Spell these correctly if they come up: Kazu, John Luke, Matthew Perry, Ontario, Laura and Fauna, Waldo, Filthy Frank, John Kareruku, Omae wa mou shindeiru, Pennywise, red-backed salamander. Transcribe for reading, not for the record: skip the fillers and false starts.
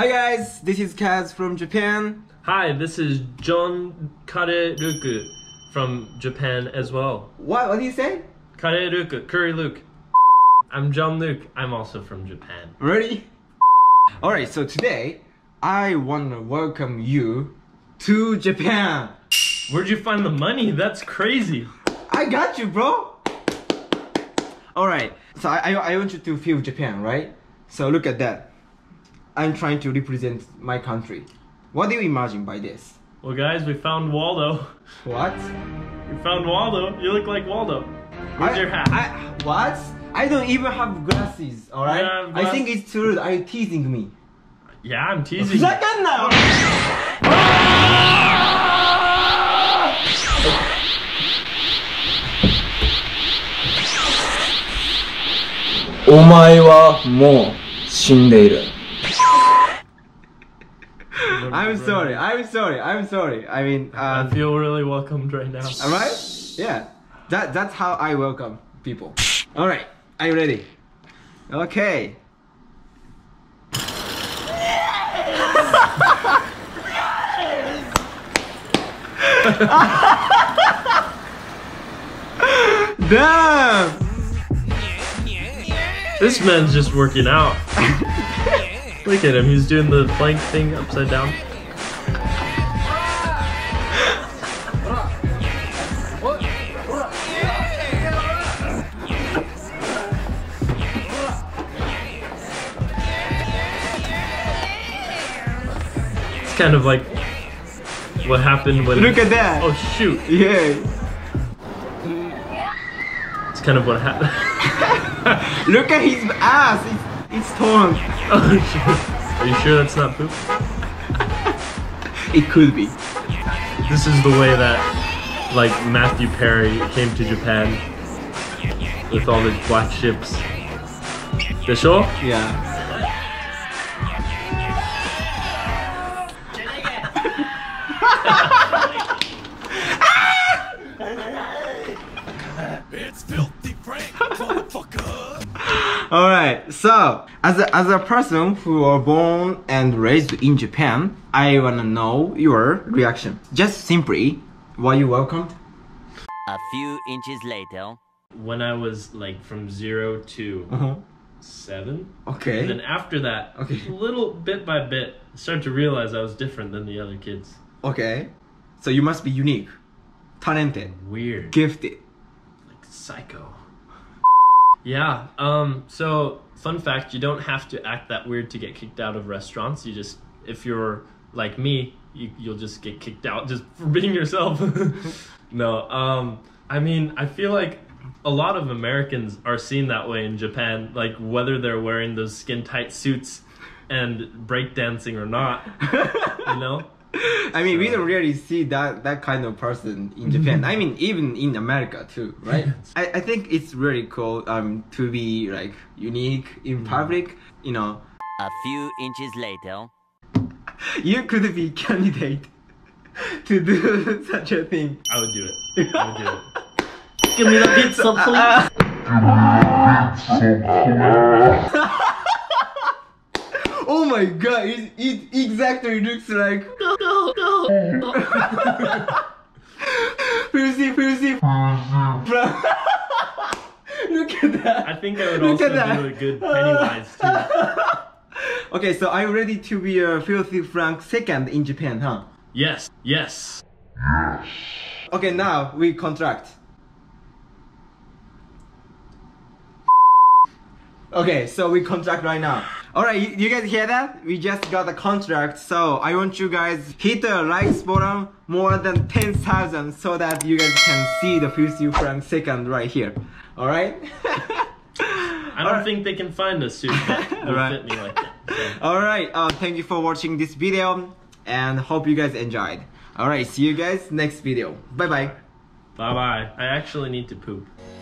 Hi guys, this is Kaz from Japan. Hi, this is John Kareruku from Japan as well. What do you say? Kareruku, Curry Luke. I'm John Luke, I'm also from Japan. Ready? Alright, so today, I wanna welcome you to Japan. Where'd you find the money? That's crazy. I got you, bro. Alright, so I want you to feel Japan, right? So look at that. I'm trying to represent my country. What do you imagine by this? Well guys, we found Waldo. What? We found Waldo. You look like Waldo. Where's your hat? What? I don't even have glasses, alright? Yeah, I think it's true. Are you teasing me? Yeah, I'm teasing you. Second now! Omae wa mou shindeiru. I'm sorry. I mean, I feel really welcomed right now. Alright? Yeah. That's how I welcome people. Alright, are you ready? Okay. Damn! This man's just working out. Look at him, he's doing the plank thing upside down. It's kind of like what happened when— look at that! Oh shoot! Yeah! It's kind of what happened. Look at his ass! It's torn. Oh shit. Are you sure that's not poop? It could be. This is the way that, like, Matthew Perry came to Japan with all the black ships. The show? Yeah. It's Filthy Frank, motherfucker! Alright, so as a person who was born and raised in Japan, I wanna know your reaction. Just simply, were you welcomed? A few inches later. When I was like from 0 to 7. Okay. And then after that, little bit by bit, I started to realize I was different than the other kids. Okay. So you must be unique, talented, weird, gifted. Like psycho. Yeah, so fun fact, you don't have to act that weird to get kicked out of restaurants. You just, if you're like me, you'll just get kicked out just for being yourself. No, I mean, I feel like a lot of Americans are seen that way in Japan, like whether they're wearing those skin tight suits and breakdancing or not, you know? I mean, so, we don't really see that kind of person in Japan. I mean, even in America too, right? I think it's really cool to be like unique in public, you know. A few inches later. You could be candidate to do such a thing. I would do it. Give me the pizza, please. Oh my god, it exactly looks like... No. Filthy. Look at that. I think I would also do a good Pennywise too. Okay, so are you ready to be a Filthy Frank second in Japan, huh? Yes. Okay, now we contract. Okay, so we contract right now. Alright, you guys hear that? We just got a contract, so I want you guys hit the likes button more than 10,000 so that you guys can see the Filthy Frank second right here. Alright? I don't think they can find us soon. Alright, like so. Thank you for watching this video and hope you guys enjoyed. Alright, see you guys next video. Bye bye. Bye bye. I actually need to poop.